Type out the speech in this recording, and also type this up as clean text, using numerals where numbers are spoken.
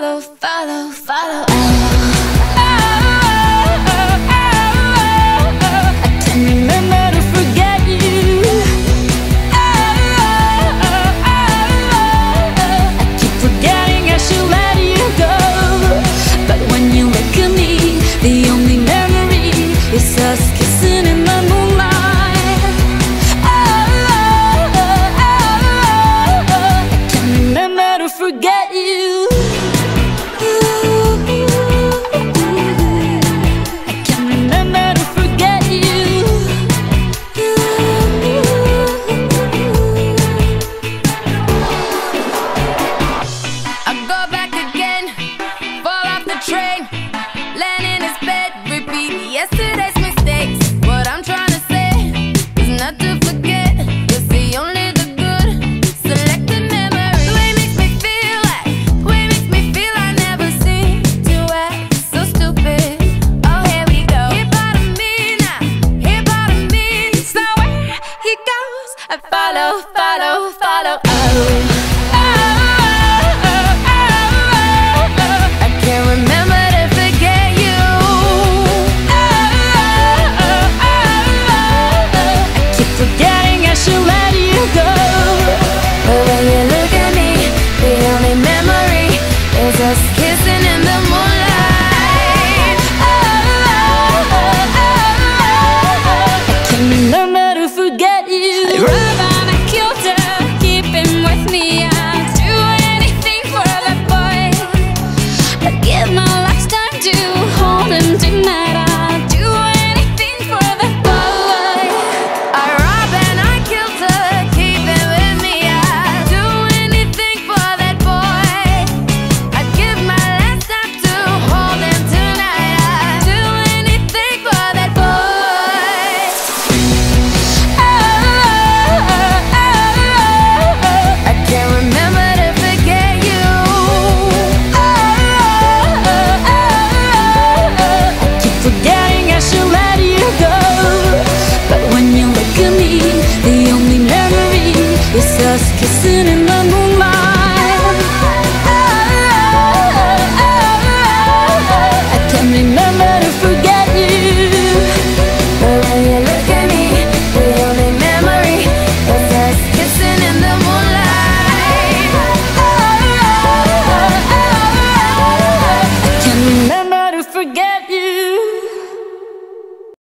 follow, follow, follow. I can't remember to forget you. I keep forgetting I should let you go. But when you look at me, the only memory is us kissing in the moonlight. I can't remember to forget you.